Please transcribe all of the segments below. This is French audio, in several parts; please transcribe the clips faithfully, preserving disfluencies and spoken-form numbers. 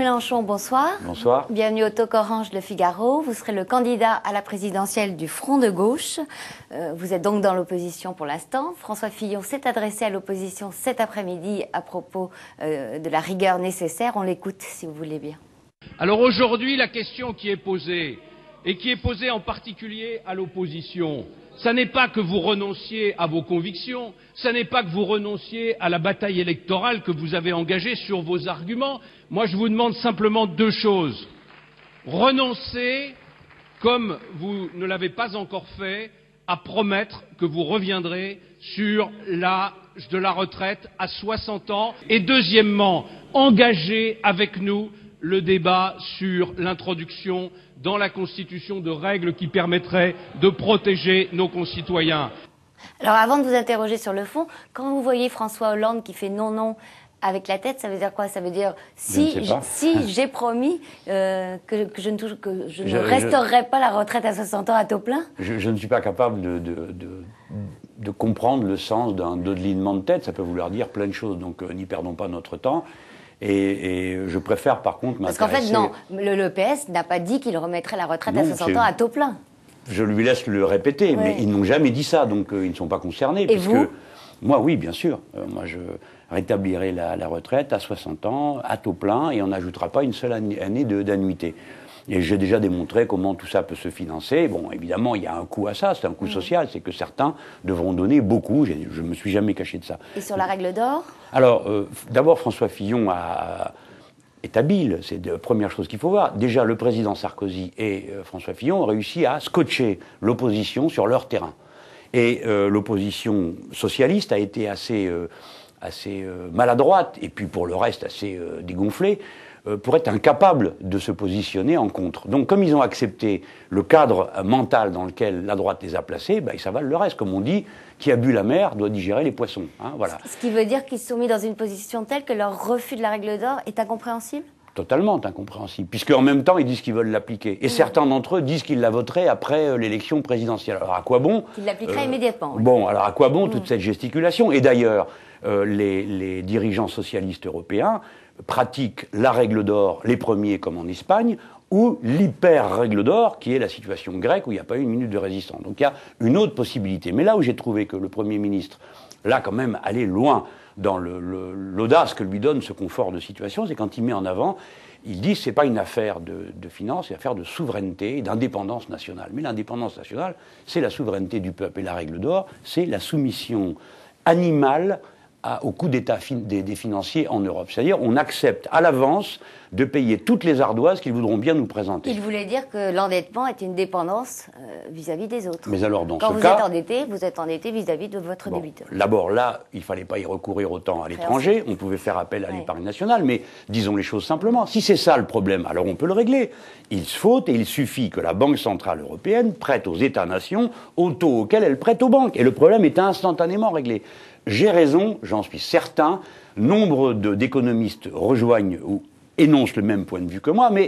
Mélenchon, bonsoir. Bonsoir. Bienvenue au Talk Orange Le Figaro. Vous serez le candidat à la présidentielle du Front de Gauche. Euh, vous êtes donc dans l'opposition pour l'instant. François Fillon s'est adressé à l'opposition cet après-midi à propos euh, de la rigueur nécessaire. On l'écoute, si vous voulez bien. Alors aujourd'hui, la question qui est posée, et qui est posée en particulier à l'opposition, ça n'est pas que vous renonciez à vos convictions, ça n'est pas que vous renonciez à la bataille électorale que vous avez engagée sur vos arguments. Moi, je vous demande simplement deux choses. Renoncez, comme vous ne l'avez pas encore fait, à promettre que vous reviendrez sur l'âge de la retraite à soixante ans. Et deuxièmement, engagez avec nous le débat sur l'introduction dans la Constitution de règles qui permettraient de protéger nos concitoyens. Alors avant de vous interroger sur le fond, quand vous voyez François Hollande qui fait non, non avec la tête, ça veut dire quoi? Ça veut dire si j'ai si promis euh, que, que je ne, touche, que je je, ne restaurerai je, pas la retraite à soixante ans à taux plein. Je, je ne suis pas capable de, de, de, de comprendre le sens d'un dodelement de tête. Ça peut vouloir dire plein de choses, donc euh, n'y perdons pas notre temps. Et, et je préfère par contre m'intéresser... Parce qu'en fait, non, le, le P S n'a pas dit qu'il remettrait la retraite non, à soixante ans à taux plein. Je lui laisse le répéter, ouais. Mais ils n'ont jamais dit ça, donc euh, ils ne sont pas concernés. Et puisque vous? Moi, oui, bien sûr. Euh, moi, je rétablirai la, la retraite à soixante ans, à taux plein, et on n'ajoutera pas une seule année d'annuité. Et j'ai déjà démontré comment tout ça peut se financer. Bon, évidemment, il y a un coût à ça, c'est un coût mmh. social, c'est que certains devront donner beaucoup. Je ne me suis jamais caché de ça. Et sur la règle d'or ? Alors, euh, d'abord, François Fillon a... est habile, c'est la première chose qu'il faut voir. Déjà, le président Sarkozy et euh, François Fillon ont réussi à scotcher l'opposition sur leur terrain. Et euh, l'opposition socialiste a été assez, euh, assez euh, maladroite, et puis pour le reste assez euh, dégonflée, pour être incapable de se positionner en contre. Donc comme ils ont accepté le cadre mental dans lequel la droite les a placés, bah, ils s'avalent le reste. Comme on dit, qui a bu la mer doit digérer les poissons. Hein, voilà. Ce qui veut dire qu'ils sont mis dans une position telle que leur refus de la règle d'or est incompréhensible ? Totalement incompréhensible, puisque en même temps ils disent qu'ils veulent l'appliquer. Et oui. Certains d'entre eux disent qu'ils la voteraient après l'élection présidentielle. Alors à quoi bon ? Qu'ils l'appliqueraient euh, immédiatement. Oui. Bon, alors à quoi bon mmh. toute cette gesticulation ? Et d'ailleurs, euh, les, les dirigeants socialistes européens pratiquent la règle d'or, les premiers comme en Espagne, ou l'hyper-règle d'or, qui est la situation grecque où il n'y a pas eu une minute de résistance. Donc il y a une autre possibilité. Mais là où j'ai trouvé que le Premier ministre, là quand même, allait loin dans l'audace que lui donne ce confort de situation, c'est quand il met en avant, il dit que ce n'est pas une affaire de, de finance, c'est une affaire de souveraineté et d'indépendance nationale. Mais l'indépendance nationale, c'est la souveraineté du peuple. Et la règle d'or, c'est la soumission animale À, au coût d'état fin, des, des financiers en Europe. C'est-à-dire on accepte à l'avance de payer toutes les ardoises qu'ils voudront bien nous présenter. Il voulait dire que l'endettement est une dépendance vis-à-vis euh, -vis des autres. Mais alors dans Quand ce vous cas... Quand vous êtes endetté, vous êtes endetté vis-à-vis -vis de votre bon, débiteur. D'abord là, il ne fallait pas y recourir autant à l'étranger, on pouvait faire appel à l'épargne ouais. nationale, mais disons les choses simplement. Si c'est ça le problème, alors on peut le régler. Il faut et il suffit que la Banque Centrale Européenne prête aux États-nations au taux auquel elle prête aux banques. Et le problème est instantanément réglé. J'ai raison, j'en suis certain, nombre d'économistes rejoignent ou énoncent le même point de vue que moi, mais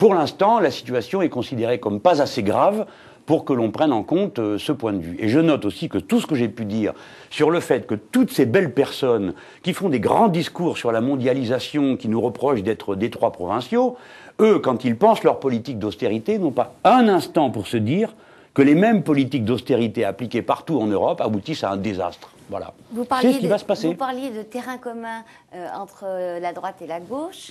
pour l'instant, la situation est considérée comme pas assez grave pour que l'on prenne en compte euh, ce point de vue. Et je note aussi que tout ce que j'ai pu dire sur le fait que toutes ces belles personnes qui font des grands discours sur la mondialisation, qui nous reprochent d'être des trois provinciaux, eux, quand ils pensent leur politique d'austérité, n'ont pas un instant pour se dire que les mêmes politiques d'austérité appliquées partout en Europe aboutissent à un désastre. Voilà. Vous parliez, ce qui de, va se passer. Vous parliez de terrain commun euh, entre la droite et la gauche.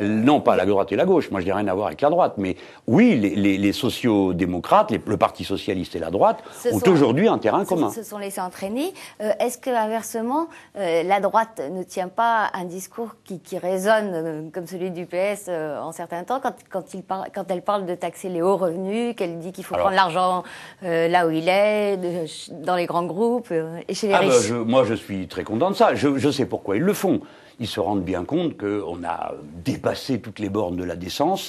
Euh... Non, pas la droite et la gauche. Moi, je n'ai rien à voir avec la droite. Mais oui, les, les, les sociodémocrates, les, le Parti socialiste et la droite ce ont aujourd'hui un terrain ce, commun. Se sont laissés entraîner. Euh, Est-ce que, inversement, euh, la droite ne tient pas un discours qui, qui résonne euh, comme celui du P S euh, en certains temps quand, quand, il par, quand elle parle de taxer les hauts revenus, qu'elle dit qu'il faut Alors, prendre l'argent Euh, là où il est, de, dans les grands groupes euh, et chez les ah riches. Ben je, moi, je suis très content de ça. Je, je sais pourquoi ils le font. Ils se rendent bien compte qu'on a dépassé toutes les bornes de la décence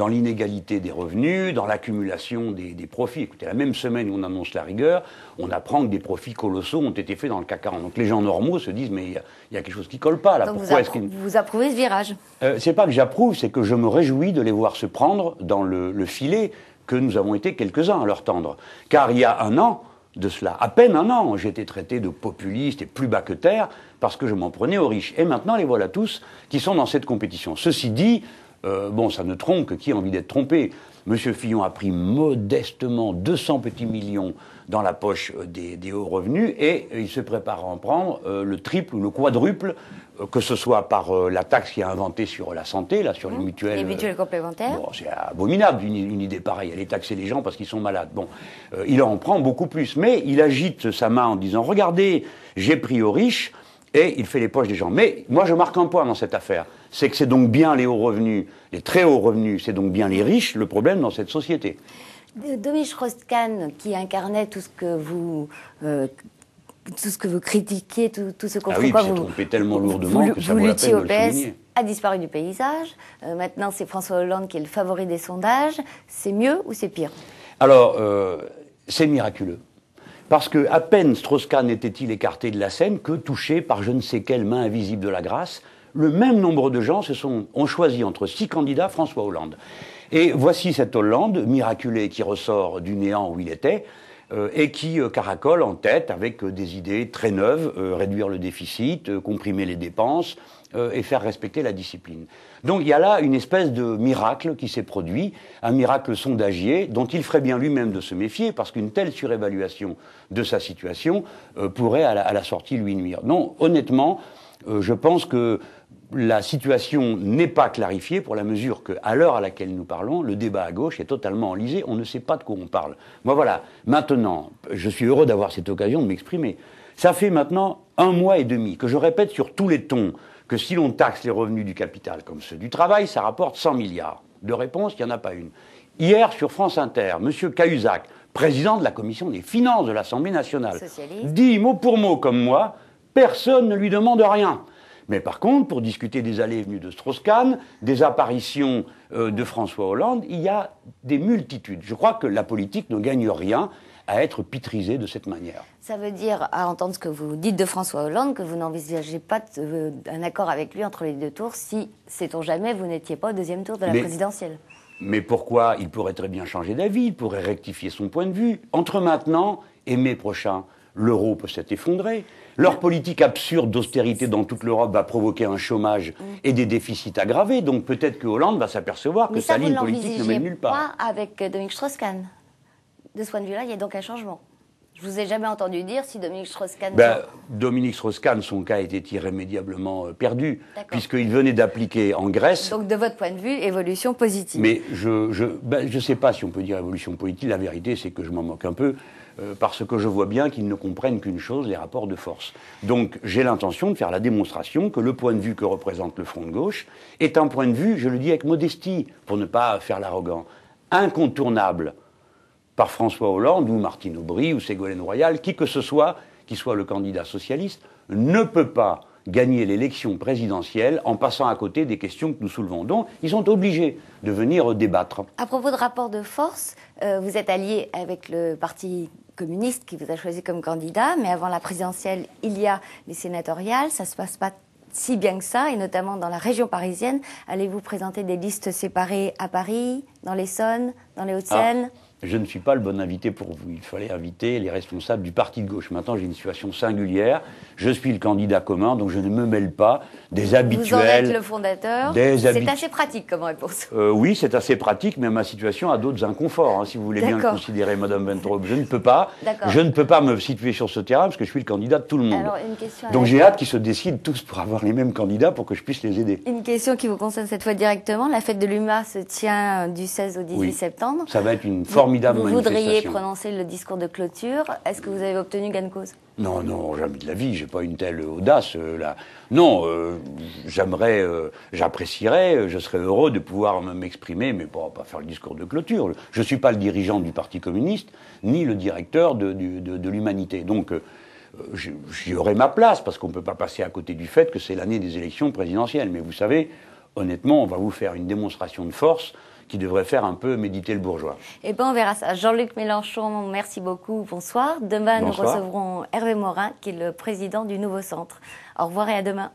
dans l'inégalité des revenus, dans l'accumulation des, des profits. Écoutez, la même semaine où on annonce la rigueur, on apprend que des profits colossaux ont été faits dans le C A C quarante. Donc les gens normaux se disent, mais il y, y a quelque chose qui ne colle pas là. Donc Pourquoi vous, approu vous approuvez ce virage euh, C'est pas que j'approuve, c'est que je me réjouis de les voir se prendre dans le, le filet que nous avons été quelques-uns à leur tendre. Car il y a un an, de cela. À peine un an, j'ai été traité de populiste et plus bas que terre parce que je m'en prenais aux riches. Et maintenant, les voilà tous qui sont dans cette compétition. Ceci dit, euh, bon, ça ne trompe que qui a envie d'être trompé. Monsieur Fillon a pris modestement deux cents petits millions dans la poche des, des hauts revenus et il se prépare à en prendre euh, le triple ou le quadruple, euh, que ce soit par euh, la taxe qu'il a inventée sur la santé, là, sur mmh. les mutuelles. Les mutuelles complémentaires. Bon, c'est abominable une, une idée pareille, aller taxer les gens parce qu'ils sont malades. Bon, euh, il en prend beaucoup plus, mais il agite sa main en disant « Regardez, j'ai pris aux riches ». Et il fait les poches des gens. Mais moi, je marque un point dans cette affaire. C'est que c'est donc bien les hauts revenus, les très hauts revenus, c'est donc bien les riches, le problème dans cette société. Dominique Strauss-Kahn, qui incarnait tout ce que vous... Euh, tout ce que vous critiquiez, tout, tout ce qu'on ah oui, vous... Ah oui, il s'est trompé tellement lourdement vous, que ça vous vaut la peine de le souligner. A disparu du paysage. Euh, maintenant, c'est François Hollande qui est le favori des sondages. C'est mieux ou c'est pire? Alors, euh, c'est miraculeux. Parce que à peine Strauss-Kahn était-il écarté de la scène que, touché par je ne sais quelle main invisible de la grâce, le même nombre de gens se sont, ont choisi entre six candidats François Hollande. Et voici cette Hollande, miraculée, qui ressort du néant où il était, euh, et qui euh, caracole en tête avec euh, des idées très neuves, euh, réduire le déficit, euh, comprimer les dépenses, euh, et faire respecter la discipline. Donc il y a là une espèce de miracle qui s'est produit, un miracle sondagier dont il ferait bien lui-même de se méfier parce qu'une telle surévaluation de sa situation euh, pourrait à la, à la sortie lui nuire. Non, honnêtement, euh, je pense que la situation n'est pas clarifiée pour la mesure que, à l'heure à laquelle nous parlons, le débat à gauche est totalement enlisé, on ne sait pas de quoi on parle. Moi voilà, maintenant, je suis heureux d'avoir cette occasion de m'exprimer. Ça fait maintenant un mois et demi que je répète sur tous les tons que si l'on taxe les revenus du capital comme ceux du travail, ça rapporte cent milliards. De réponse, il n'y en a pas une. Hier, sur France Inter, M. Cahuzac, président de la commission des finances de l'Assemblée nationale, socialiste, dit mot pour mot comme moi, personne ne lui demande rien. Mais par contre, pour discuter des allées et venues de Strauss-Kahn, des apparitions euh, de François Hollande, il y a des multitudes. Je crois que la politique ne gagne rien à être pitrisée de cette manière. Ça veut dire, à entendre ce que vous dites de François Hollande, que vous n'envisagez pas euh, un accord avec lui entre les deux tours si, sait-on jamais, vous n'étiez pas au deuxième tour de la mais, présidentielle. Mais pourquoi? Il pourrait très bien changer d'avis, il pourrait rectifier son point de vue. Entre maintenant et mai prochain, l'euro peut s'être effondré. Leur politique absurde d'austérité dans toute l'Europe va provoquer un chômage mmh. et des déficits aggravés. Donc peut-être que Hollande va s'apercevoir que ça, sa ligne politique ne mène nulle part. Pas avec Dominique Strauss-Kahn. De ce point de vue-là, il y a donc un changement. Je ne vous ai jamais entendu dire si Dominique Strauss-Kahn... Ben, Dominique Strauss-Kahn, son cas était irrémédiablement perdu, puisqu'il venait d'appliquer en Grèce... Donc de votre point de vue, évolution positive. Mais je ne je, ben, je sais pas si on peut dire évolution positive. La vérité, c'est que je m'en moque un peu, euh, parce que je vois bien qu'ils ne comprennent qu'une chose, les rapports de force. Donc j'ai l'intention de faire la démonstration que le point de vue que représente le Front de Gauche est un point de vue, je le dis avec modestie, pour ne pas faire l'arrogant, incontournable, par François Hollande ou Martine Aubry ou Ségolène Royal, qui que ce soit, qui soit le candidat socialiste, ne peut pas gagner l'élection présidentielle en passant à côté des questions que nous soulevons. Donc, ils sont obligés de venir débattre. À propos de rapport de force, euh, vous êtes allié avec le Parti communiste qui vous a choisi comme candidat, mais avant la présidentielle, il y a les sénatoriales, ça ne se passe pas si bien que ça, et notamment dans la région parisienne. Allez-vous présenter des listes séparées à Paris, dans l'Essonne, dans les Hauts-de-Seine ? Ah. Je ne suis pas le bon invité pour vous. Il fallait inviter les responsables du parti de gauche. Maintenant, j'ai une situation singulière. Je suis le candidat commun, donc je ne me mêle pas des habituels. Vous en êtes le fondateur. C'est assez pratique comme réponse. Euh, oui, c'est assez pratique, mais ma situation a d'autres inconforts, hein, si vous voulez bien le considérer, Madame Ventrop. Je ne peux pas. Je ne peux pas me situer sur ce terrain parce que je suis le candidat de tout le monde. Alors, une question donc j'ai hâte qu'ils se décident tous pour avoir les mêmes candidats pour que je puisse les aider. Une question qui vous concerne cette fois directement. La fête de Luma se tient du seize au dix-huit oui. septembre. Ça va être une forme. Vous voudriez prononcer le discours de clôture. Est-ce que vous avez obtenu gain de cause? Non, non, jamais de la vie. J'ai pas une telle audace euh, là. Non, euh, j'aimerais, euh, j'apprécierais, je serais heureux de pouvoir m'exprimer, mais bon, pas faire le discours de clôture. Je suis pas le dirigeant du Parti communiste, ni le directeur de, de, de, de l'Humanité. Donc, euh, j'y aurais ma place parce qu'on peut pas passer à côté du fait que c'est l'année des élections présidentielles. Mais vous savez, honnêtement, on va vous faire une démonstration de force qui devrait faire un peu méditer le bourgeois. Eh bien, on verra ça. Jean-Luc Mélenchon, merci beaucoup. Bonsoir. Demain, bonsoir. Nous recevrons Hervé Morin, qui est le président du Nouveau Centre. Au revoir et à demain.